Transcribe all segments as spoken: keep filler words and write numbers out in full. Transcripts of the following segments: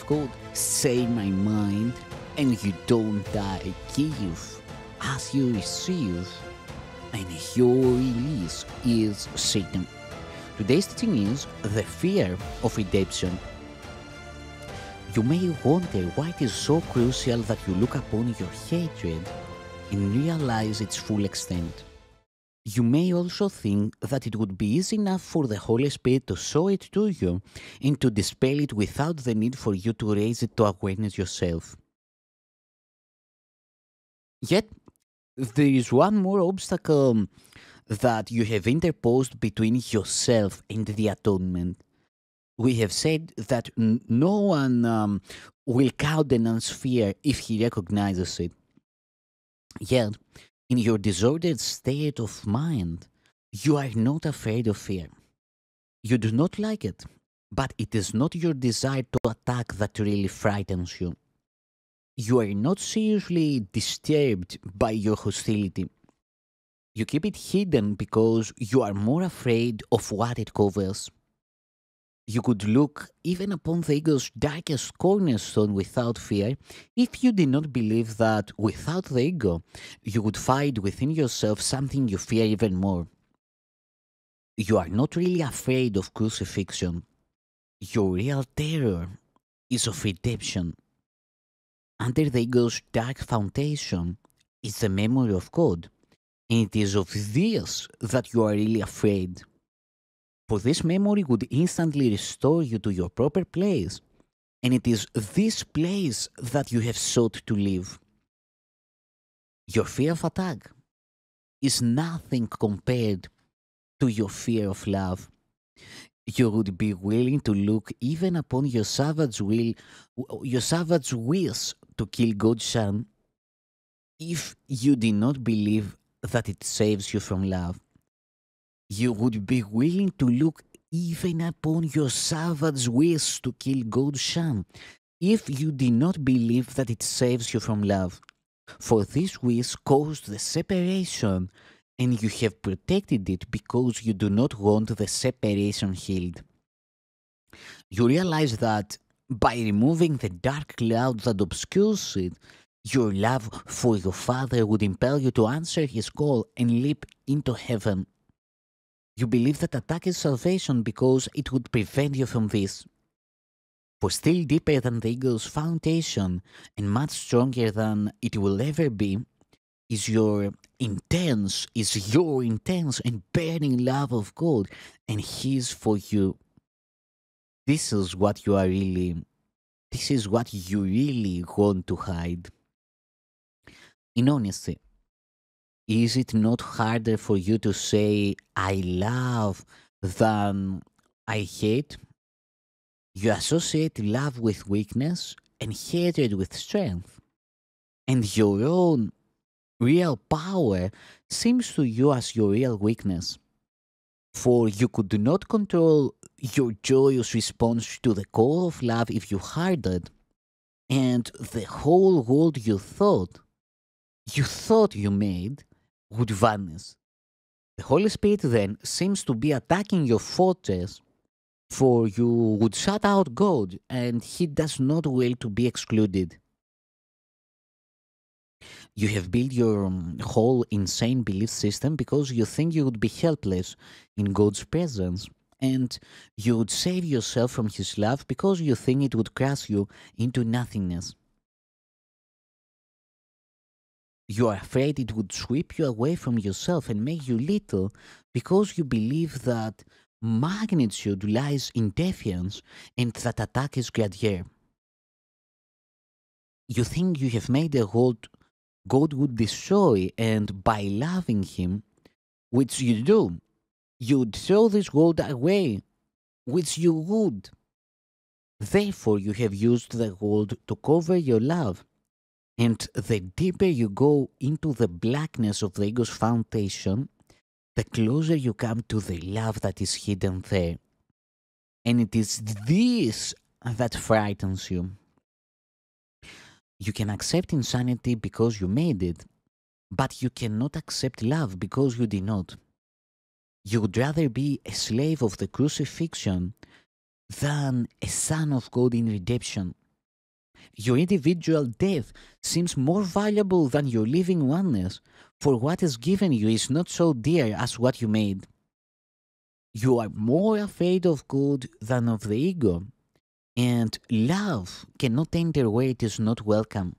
of code, save my mind, and you don't die chaos, as you receive, and your release is Satan. Today's teaching is the fear of redemption. You may wonder why it is so crucial that you look upon your hatred and realize its full extent. You may also think that it would be easy enough for the Holy Spirit to show it to you and to dispel it without the need for you to raise it to awareness yourself. Yet, there is one more obstacle that you have interposed between yourself and the atonement. We have said that no one um, will countenance fear if he recognizes it. Yet, in your disordered state of mind, you are not afraid of fear. You do not like it, but it is not your desire to attack that really frightens you. You are not seriously disturbed by your hostility. You keep it hidden because you are more afraid of what it covers. You could look even upon the ego's darkest cornerstone without fear if you did not believe that, without the ego, you would find within yourself something you fear even more. You are not really afraid of crucifixion. Your real terror is of redemption. Under the ego's dark foundation is the memory of God, and it is of this that you are really afraid. For this memory would instantly restore you to your proper place, and it is this place that you have sought to live. Your fear of attack is nothing compared to your fear of love. You would be willing to look even upon your savage will, your savage wish to kill God's Son, if you did not believe that it saves you from love. You would be willing to look even upon your savage wish to kill God's Son, if you did not believe that it saves you from love. For this wish caused the separation, and you have protected it because you do not want the separation healed. You realize that by removing the dark cloud that obscures it, your love for your Father would impel you to answer His call and leap into heaven. You believe that attack is salvation because it would prevent you from this. For still deeper than the ego's foundation, and much stronger than it will ever be, is your intense, is your intense and burning love of God and His for you. This is what you are really, this is what you really want to hide. In honesty, is it not harder for you to say, I love, than I hate? You associate love with weakness and hatred with strength. And your own real power seems to you as your real weakness. For you could not control your joyous response to the call of love if you hardened, and the whole world you thought, you thought you made, would vanish. The Holy Spirit then seems to be attacking your fortress, for you would shut out God, and He does not will to be excluded. You have built your whole insane belief system because you think you would be helpless in God's presence, and you would save yourself from His love because you think it would crush you into nothingness. You are afraid it would sweep you away from yourself and make you little because you believe that magnitude lies in defiance and that attack is grandeur. You think you have made a world God would destroy, and by loving Him, which you do, you would throw this world away, which you would. Therefore, you have used the world to cover your love. And the deeper you go into the blackness of the ego's foundation, the closer you come to the love that is hidden there. And it is this that frightens you. You can accept insanity because you made it, but you cannot accept love because you did not. You would rather be a slave of the crucifixion than a son of God in redemption. Your individual death seems more valuable than your living oneness, for what is given you is not so dear as what you made. You are more afraid of good than of the ego, and love cannot enter where it is not welcome.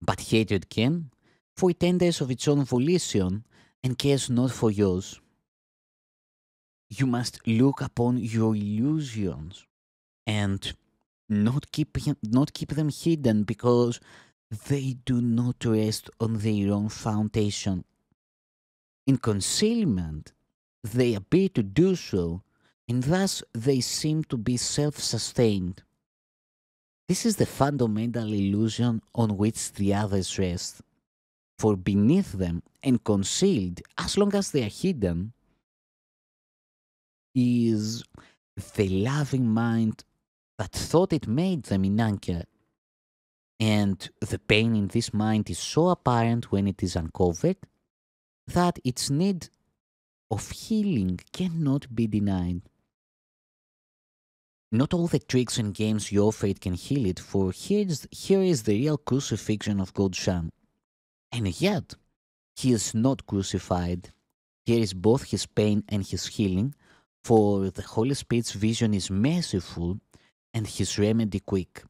But hatred can, for it enters of its own volition and cares not for yours. You must look upon your illusions and not keep, not keep them hidden, because they do not rest on their own foundation. In concealment, they appear to do so, and thus they seem to be self-sustained. This is the fundamental illusion on which the others rest, for beneath them and concealed, as long as they are hidden, is the loving mind that thought it made them in anchor, and the pain in this mind is so apparent when it is uncovered that its need of healing cannot be denied. Not all the tricks and games you offer it can heal it, for here is, here is the real crucifixion of God's Son, and yet he is not crucified. Here is both his pain and his healing, for the Holy Spirit's vision is merciful and his remedy quick.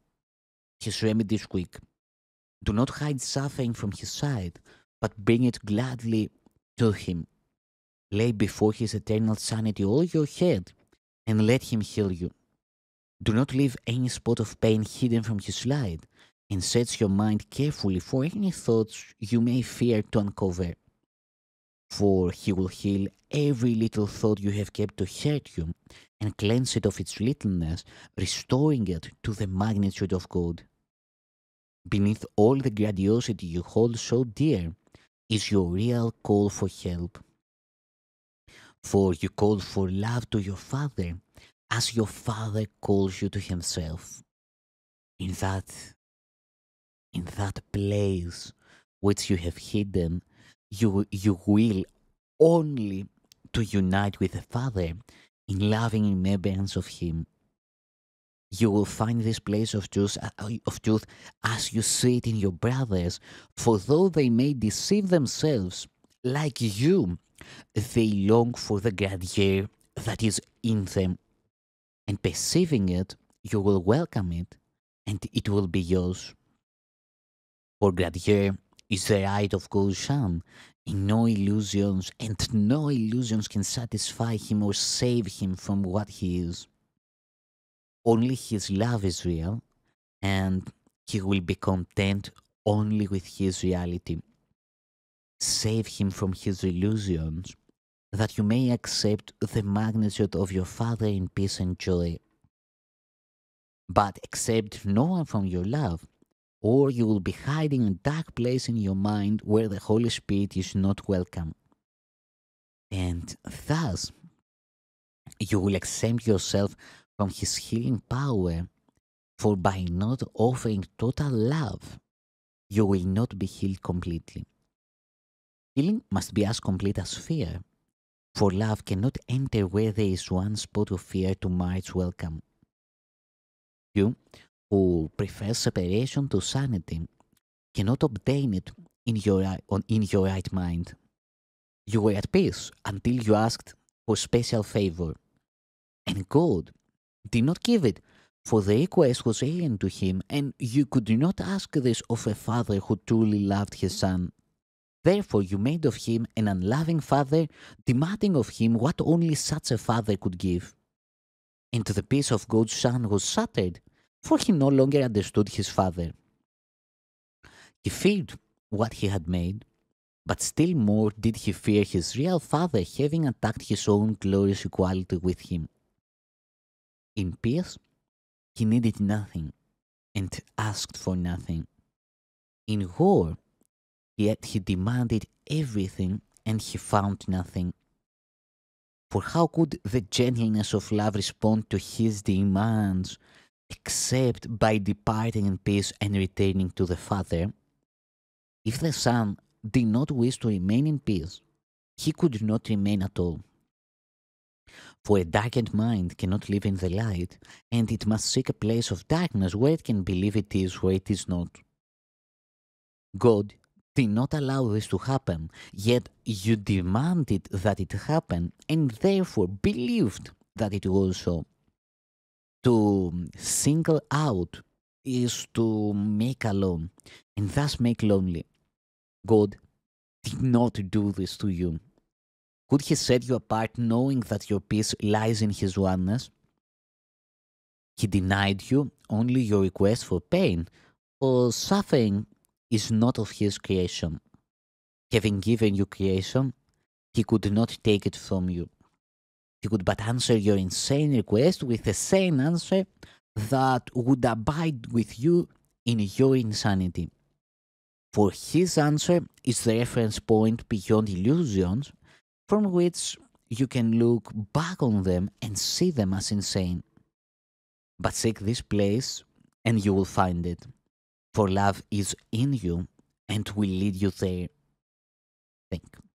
His remedy is quick. Do not hide suffering from his side, but bring it gladly to him. Lay before his eternal sanity all your head, and let him heal you. Do not leave any spot of pain hidden from his light, and search your mind carefully for any thoughts you may fear to uncover. For he will heal every little thought you have kept to hurt you, and cleanse it of its littleness, restoring it to the magnitude of God. Beneath all the grandiosity you hold so dear is your real call for help. For you call for love to your Father, as your Father calls you to himself. In that, in that place which you have hidden, You, you will only to unite with the Father in loving remembrance of him. You will find this place of truth, of truth as you see it in your brothers, for though they may deceive themselves, like you, they long for the grandeur that is in them. And perceiving it, you will welcome it, and it will be yours. For grandeur is the right of God's Son, and no illusions, and no illusions can satisfy him or save him from what he is. Only his love is real, and he will be content only with his reality. Save him from his illusions, that you may accept the magnitude of your Father in peace and joy. But accept no one from your love, or you will be hiding a dark place in your mind where the Holy Spirit is not welcome. And thus, you will exempt yourself from his healing power, for by not offering total love, you will not be healed completely. Healing must be as complete as fear, for love cannot enter where there is one spot of fear to mar its welcome. You, who prefers separation to sanity, cannot obtain it in your, in your right mind. You were at peace until you asked for special favor, and God did not give it, for the request was alien to him, and you could not ask this of a father who truly loved his son. Therefore you made of him an unloving father, demanding of him what only such a father could give. And the peace of God's Son was shattered, for he no longer understood his father. He feared what he had made, but still more did he fear his real father, having attacked his own glorious equality with him. In peace, he needed nothing and asked for nothing. In war, yet he demanded everything and he found nothing. For how could the gentleness of love respond to his demands, except by departing in peace and returning to the Father? If the Son did not wish to remain in peace, he could not remain at all. For a darkened mind cannot live in the light, and it must seek a place of darkness where it can believe it is where it is not. God did not allow this to happen, yet you demanded that it happen, and therefore believed that it was so. To single out is to make alone, and thus make lonely. God did not do this to you. Could he set you apart knowing that your peace lies in his oneness? He denied you only your request for pain, for suffering is not of his creation. Having given you creation, he could not take it from you. He could but answer your insane request with a sane answer that would abide with you in your insanity. For his answer is the reference point beyond illusions, from which you can look back on them and see them as insane. But seek this place, and you will find it, for love is in you and will lead you there. Think.